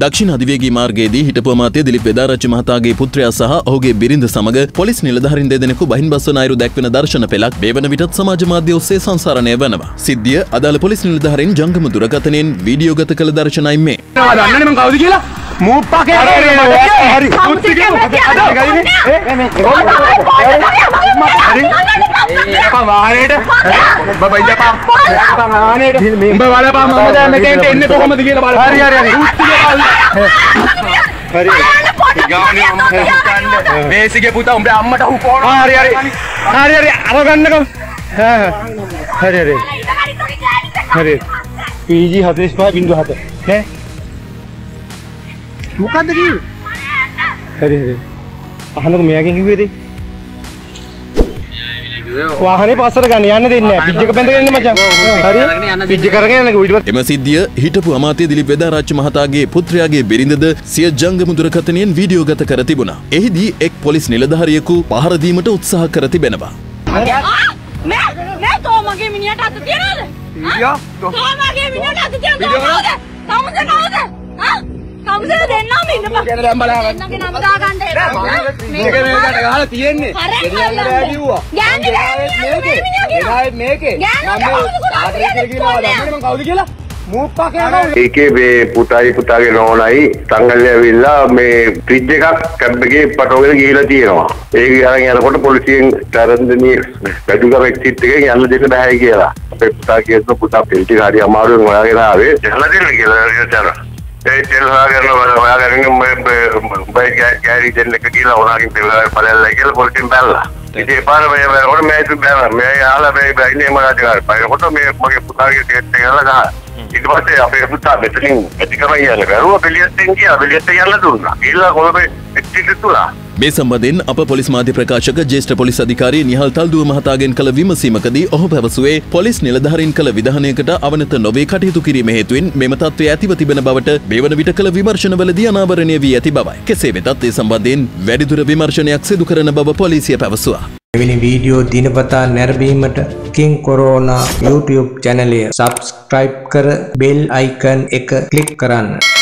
දක්ෂිණ අධිවේගී මාර්ගයේදී හිටපු අමාත්‍ය දිලිප් වේදාරච්චි මහතාගේ පුත්‍රයා සහ ඔහුගේ බිරිඳ සමග පොලිස් නිලධාරීන් දෙදෙනෙකු බහින් බස්වන අයුරු දැක්වෙන දර්ශන පෙළක් මේ වන විටත් සමාජ මාධ්‍ය ඔස්සේ සංසරණය වෙනවා. සිද්ධිය අදාළ පොලිස් නිලධාරීන් ජංගම දුරකථනයෙන් වීඩියෝගත කළ දර්ශනයි මේ. Bukan tadi. Hari-hari. Anak meyakin gue deh. එම සිද්ධිය හිටපු අමාත්‍ය දිලිප් වේදාරච්චි මහතාගේ පුත්‍රයාගේ බිරිඳද සිය ජංගම දුරකථනයෙන් වීඩියෝගත කර තිබුණා. එහිදී එක් පොලිස් නිලධාරියෙකු පහර දීමට උත්සාහ කර තිබෙනවා. ඒකේ මේ පුතාගේ නෝනායි තංගල්ලේ ඇවිල්ලා මේ ෆ්‍රිජ් එකක් කැබ් එකේ පටවගෙන ගිහිලා තියෙනවා. ඒක අරන් යනකොට පොලිසියෙන් තරන්දනී වැඩිකම එක්සිට් එකේ යන්න දෙන්න බෑ කියලා. අපේ පුතා කියනවා පුතා පිළිටි හරි අමාරුවෙන් හොයාගෙන ආවේ. යන්න දෙන්න කියලා කියනවා. ඒ මේ සම්බන්ධයෙන් අප පොලිස් මාධ්‍ය ප්‍රකාශක ජ්‍යෙෂ්ඨ පොලිස් අධිකාරී නිහල් තල්දුව මහතාගෙන් කළ විමසීමකදී ඔහු පැවසුවේ පොලිස් නිලධාරීන් කළ විධානයකට අවනත නොවේ කටයුතු කිරීම හේතුවෙන් මෙම තත්ත්වය ඇතිව තිබෙන බවට මේ වන විට කළ විමර්ශනවලදී අනාවරණය වී ඇති බවයි. කෙසේ වෙතත් ඒ සම්බන්ධයෙන් වැඩිදුර විමර්ශනයක් සිදු කරන බව පොලිසිය පැවසුවා. මෙවැනි වීඩියෝ දිනපතා නැරඹීමට King Corona YouTube channel එක subscribe කර bell icon එක click කරන්න.